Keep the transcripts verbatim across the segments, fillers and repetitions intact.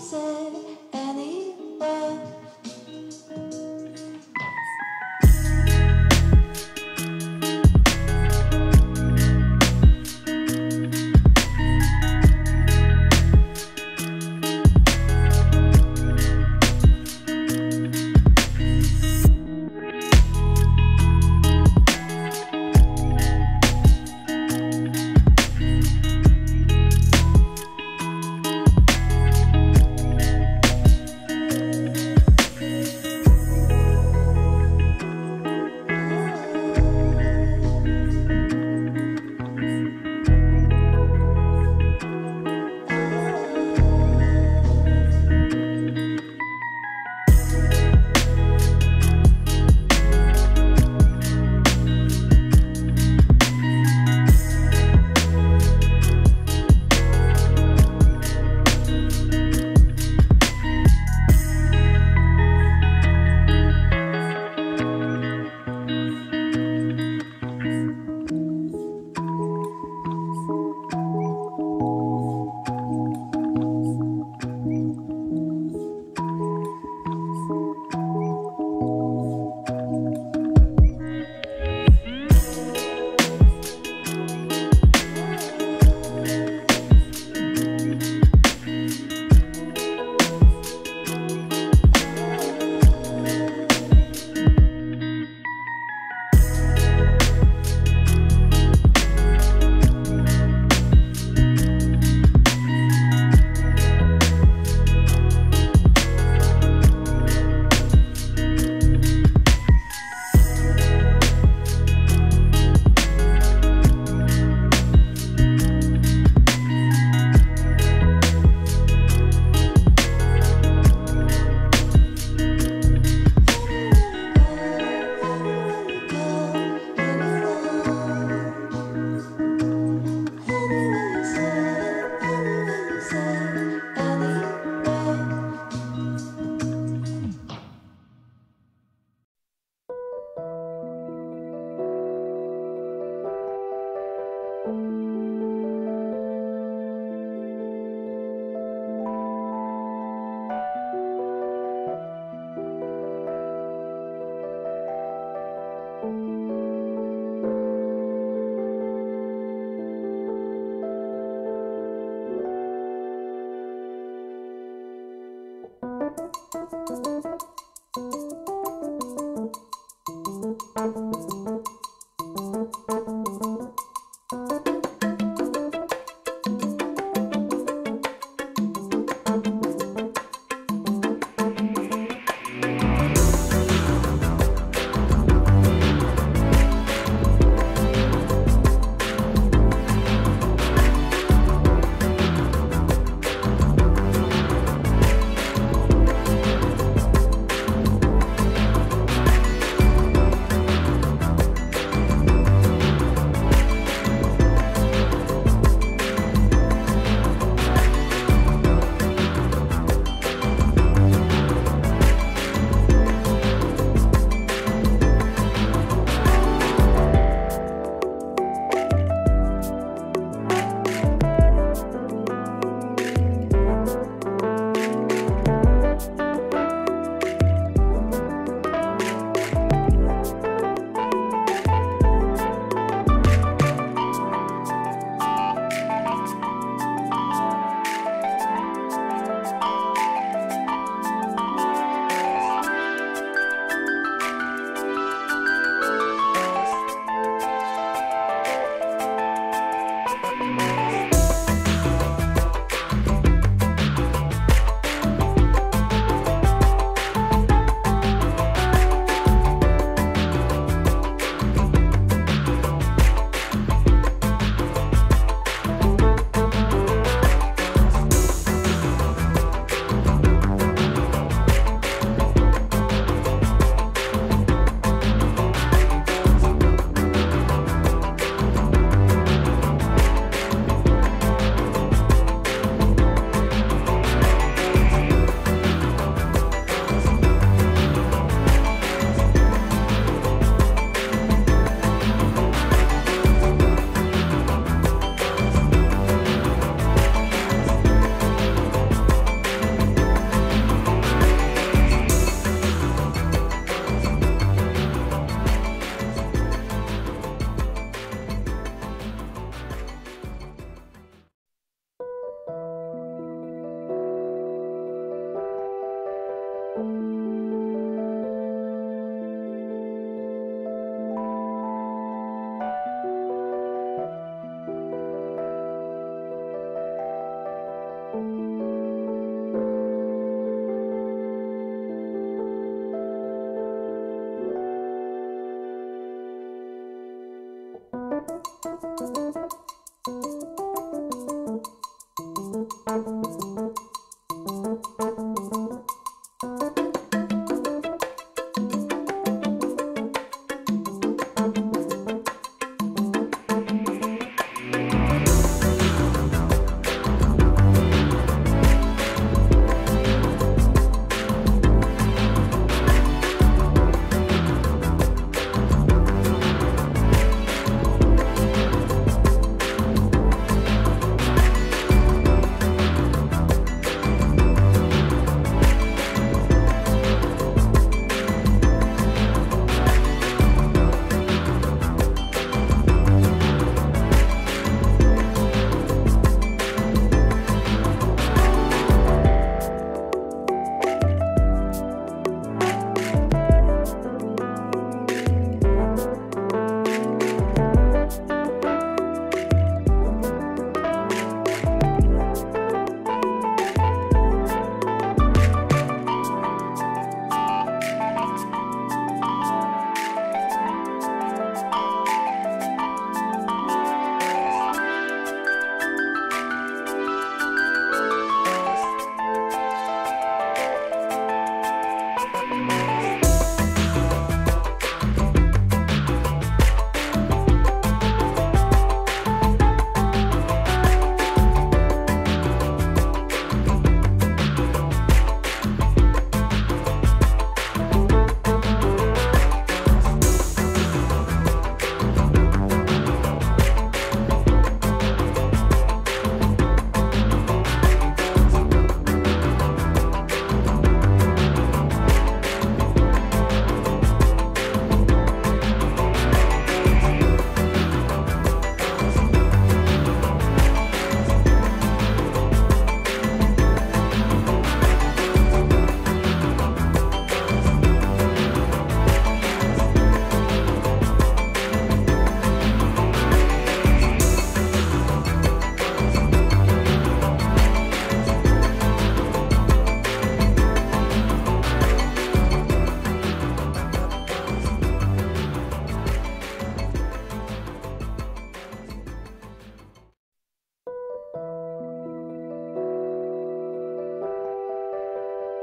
save anyone. Thank you.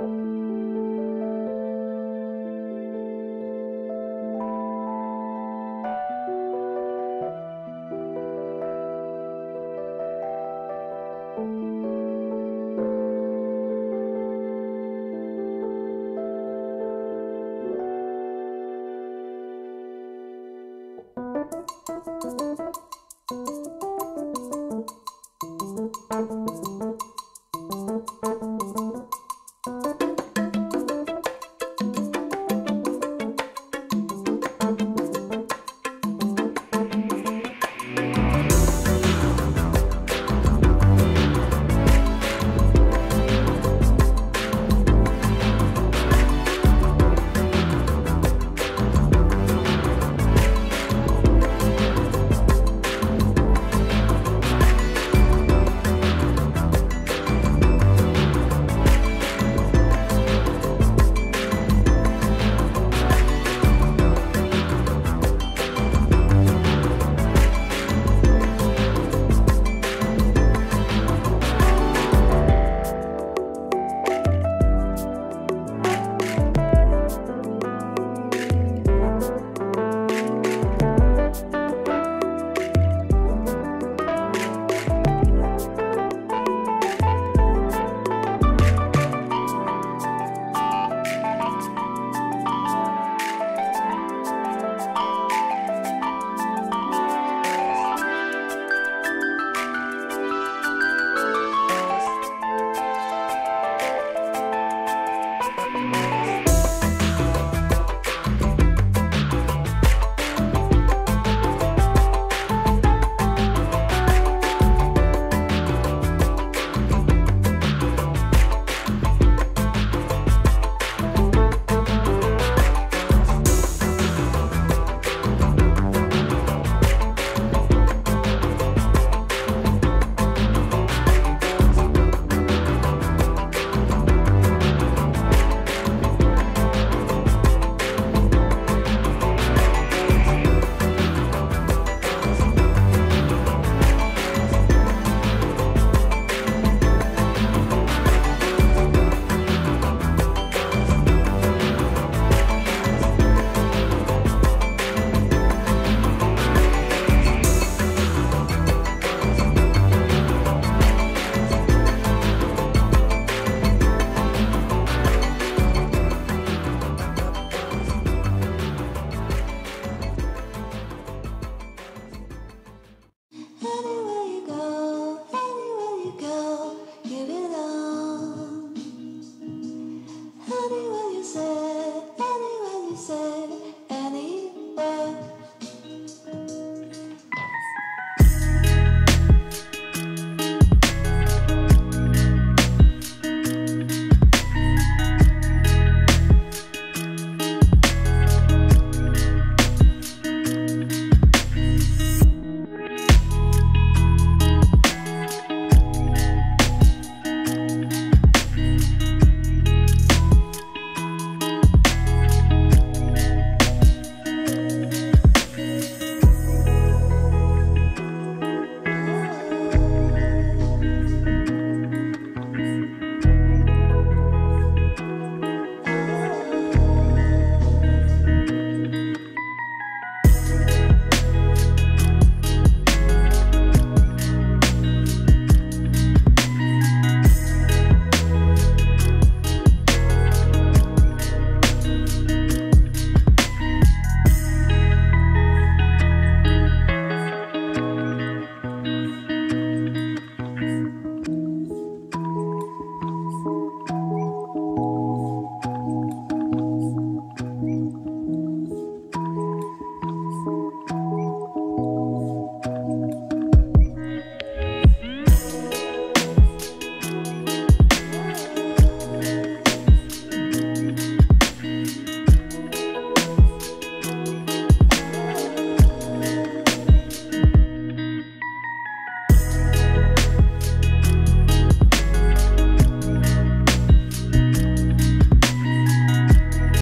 you.